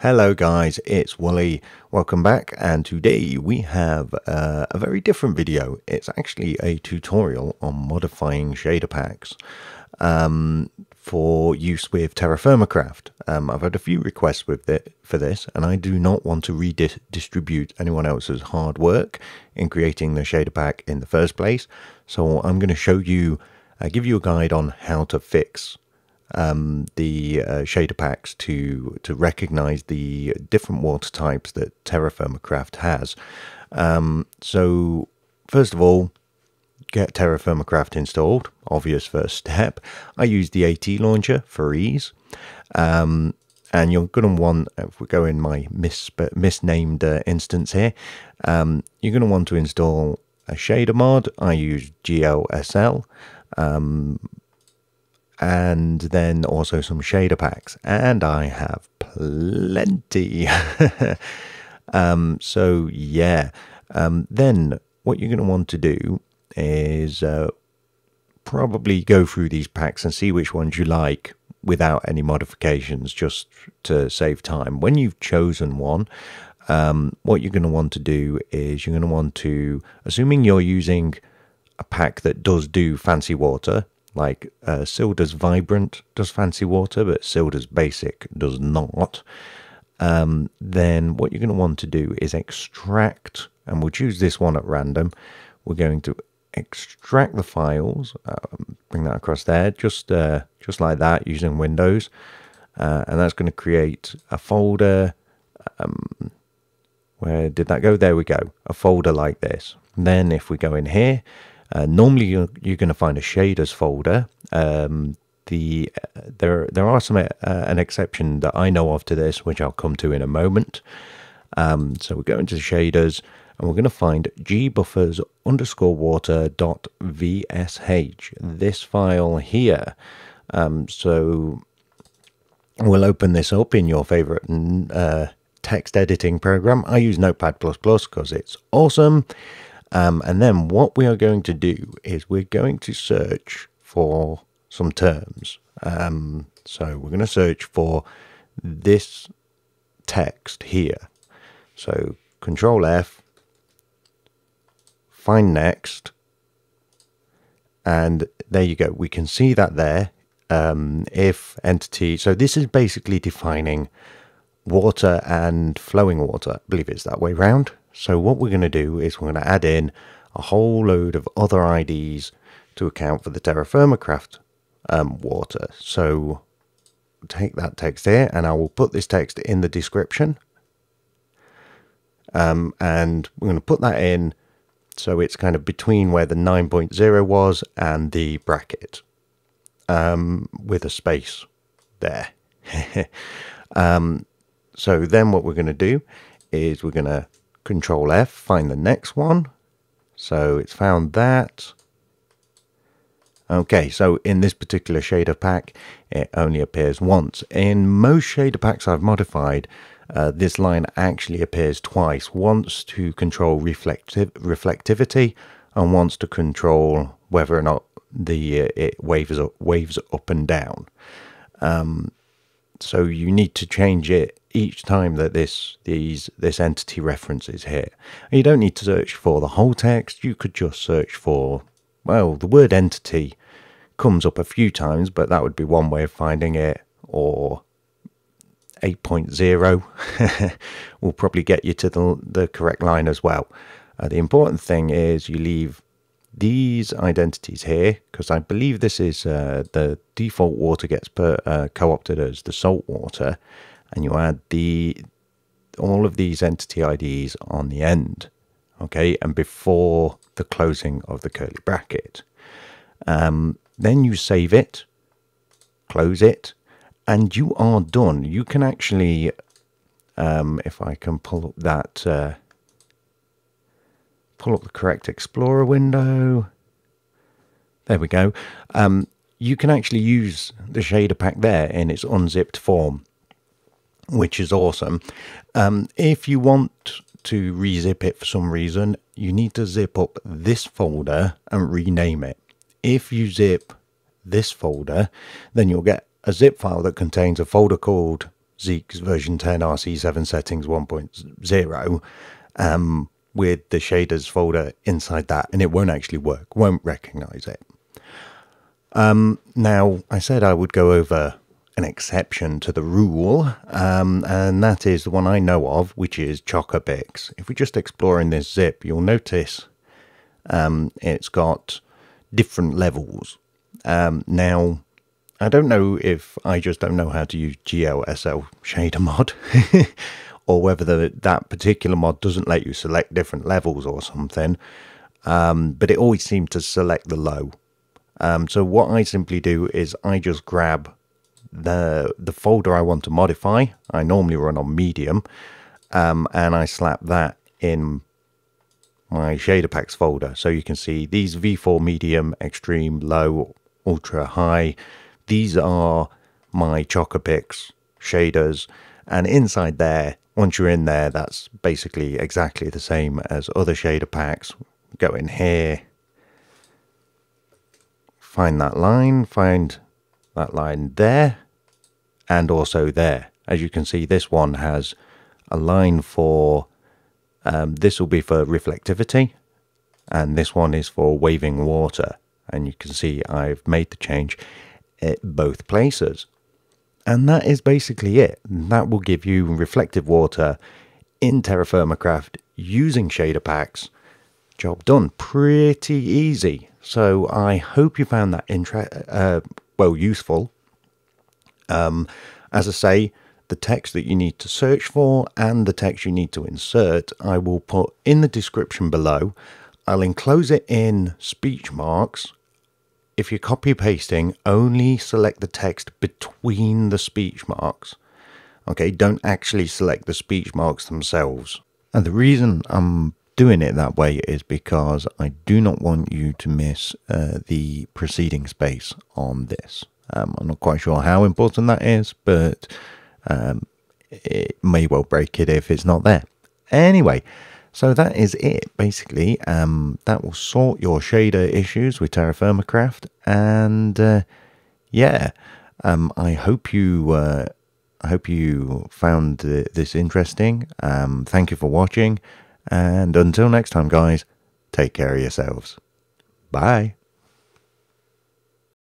Hello guys, it's Wally. Welcome back, and today we have a very different video. It's actually a tutorial on modifying shader packs for use with TerrafirmaCraft. I've had a few requests with it for this, and I do not want to redistribute anyone else's hard work in creating the shader pack in the first place. So I'm going to show you, give you a guide on how to fix the shader packs to recognize the different water types that TerrafirmaCraft has. So first of all, get TerrafirmaCraft installed, obvious first step. I use the AT launcher for ease, and you're going to want, if we go in my misnamed instance here, you're going to want to install a shader mod. I use GLSL, and then also some shader packs, and I have plenty. So yeah, then what you're going to want to do is probably go through these packs and see which ones you like without any modifications, just to save time. When you've chosen one, what you're going to want to do is you're going to want to, assuming you're using a pack that does do fancy water, like Sildur's Vibrant does fancy water, but Sildur's Basic does not, then what you're going to want to do is extract, and we'll choose this one at random. We're going to extract the files, bring that across there, just like that, using Windows, and that's going to create a folder. Where did that go? There we go, a folder like this. And then if we go in here, normally you're going to find a shaders folder. There are some an exception that I know of to this, which I'll come to in a moment. So we go into the shaders, and we're going to find gbuffers_water.vsh, this file here. So we'll open this up in your favorite text editing program. I use Notepad++ because it's awesome. And then what we are going to do is we're going to search for some terms. So we're going to search for this text here. So Control F, find next, and there you go. We can see that there, if entity. So this is basically defining water and flowing water. I believe it's that way round. So what we're going to do is we're going to add in a whole load of other IDs to account for the TerrafirmaCraft water. So take that text here, and I will put this text in the description. And we're going to put that in so it's kind of between where the 9.0 was and the bracket, with a space there. So then what we're going to do is we're going to Control F, find the next one. So it's found that. Okay, so in this particular shader pack, it only appears once. In most shader packs I've modified, this line actually appears twice, once to control reflectivity, and once to control whether or not the it waves up and down. So you need to change it each time that this entity reference is here. And you don't need to search for the whole text. You could just search for, well, the word entity comes up a few times, but that would be one way of finding it, or 8.0 will probably get you to the correct line as well. The important thing is you leave these identities here, because I believe this is the default water gets co-opted as the salt water, and you add all of these entity IDs on the end, okay, and before the closing of the curly bracket. Then you save it, close it, and you are done. You can actually, if I can pull up that, pull up the correct Explorer window. There we go. You can actually use the shader pack there in its unzipped form, which is awesome. If you want to rezip it for some reason, you need to zip up this folder and rename it. If you zip this folder, then you'll get a zip file that contains a folder called Zeek's version 10 RC7 settings 1.0 with the shaders folder inside that, and it won't actually work, won't recognize it. Now, I said I would go over an exception to the rule, and that is the one I know of, which is Chocopic. If we just explore in this zip, you'll notice it's got different levels. Now, I don't know if I just don't know how to use GLSL shader mod, or whether that particular mod doesn't let you select different levels or something, but it always seems to select the low. So what I simply do is I just grab the folder I want to modify. I normally run on medium, and I slap that in my shader packs folder. So you can see these V4 medium, extreme, low, ultra, high. These are my Chocopic shaders, and inside there, once you're in there, that's basically exactly the same as other shader packs. Go in here, find that line, find that line there, and also there. As you can see, this one has a line for, this will be for reflectivity, and this one is for waving water. And you can see I've made the change at both places. And that is basically it. That will give you reflective water in TerrafirmaCraft using shader packs. Job done. Pretty easy. So I hope you found that useful. As I say, the text that you need to search for and the text you need to insert, I will put in the description below. I'll enclose it in speech marks. If you're copy pasting, only select the text between the speech marks. Okay, don't actually select the speech marks themselves. And the reason I'm doing it that way is because I do not want you to miss the preceding space on this. I'm not quite sure how important that is, but it may well break it if it's not there. Anyway, so that is it, basically. That will sort your shader issues with TerrafirmaCraft, and yeah, I hope you found this interesting. Thank you for watching, and until next time, guys, take care of yourselves. Bye.